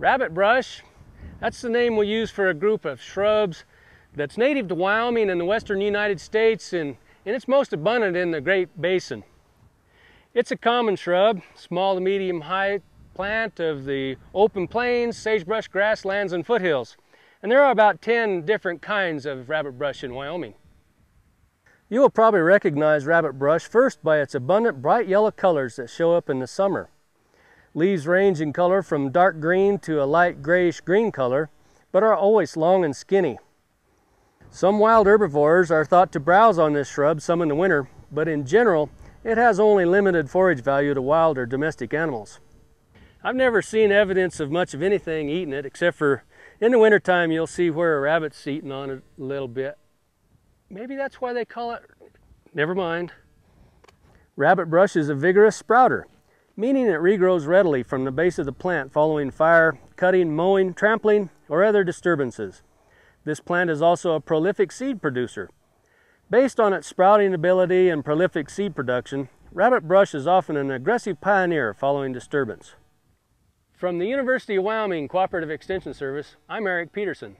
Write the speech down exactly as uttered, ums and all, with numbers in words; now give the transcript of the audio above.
Rabbitbrush, that's the name we use for a group of shrubs that's native to Wyoming and the western United States, and, and it's most abundant in the Great Basin. It's a common shrub, small to medium height plant of the open plains, sagebrush, grasslands, and foothills. And there are about ten different kinds of rabbitbrush in Wyoming. You will probably recognize rabbitbrush first by its abundant bright yellow colors that show up in the summer. Leaves range in color from dark green to a light grayish green color, but are always long and skinny. Some wild herbivores are thought to browse on this shrub some in the winter, but in general, it has only limited forage value to wild or domestic animals. I've never seen evidence of much of anything eating it, except for in the wintertime you'll see where a rabbit's eating on it a little bit. Maybe that's why they call it, never mind. Rabbitbrush is a vigorous sprouter, meaning it regrows readily from the base of the plant following fire, cutting, mowing, trampling, or other disturbances. This plant is also a prolific seed producer. Based on its sprouting ability and prolific seed production, rabbitbrush is often an aggressive pioneer following disturbance. From the University of Wyoming Cooperative Extension Service, I'm Eric Peterson.